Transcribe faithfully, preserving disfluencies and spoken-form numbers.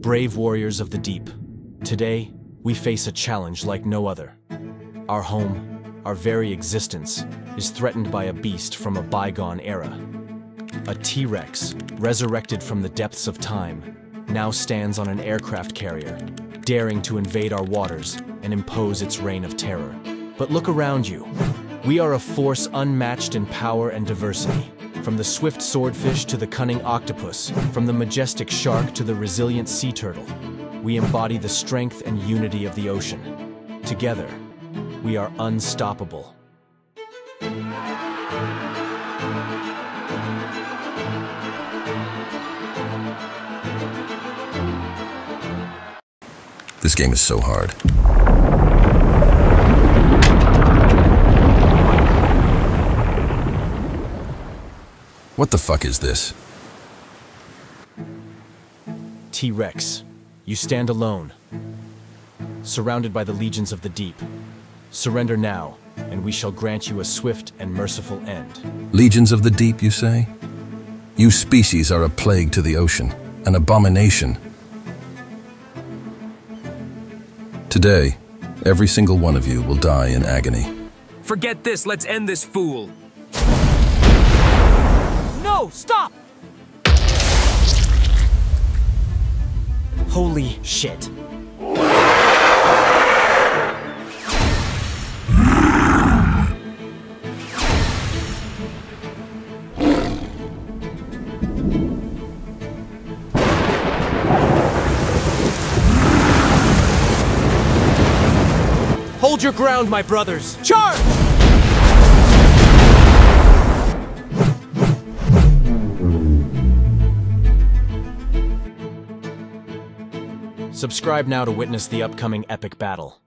Brave warriors of the deep, today we face a challenge like no other. Our home, our very existence, is threatened by a beast from a bygone era. A T-Rex, resurrected from the depths of time, now stands on an aircraft carrier, daring to invade our waters and impose its reign of terror. But look around you. We are a force unmatched in power and diversity. From the swift swordfish to the cunning octopus, from the majestic shark to the resilient sea turtle, we embody the strength and unity of the ocean. Together, we are unstoppable. This game is so hard. What the fuck is this? T-Rex, you stand alone, surrounded by the legions of the deep. Surrender now, and we shall grant you a swift and merciful end. Legions of the deep, you say? You species are a plague to the ocean, an abomination. Today, every single one of you will die in agony. Forget this, let's end this fool! No, stop! Holy shit. Hold your ground, my brothers! Charge! Subscribe now to witness the upcoming epic battle.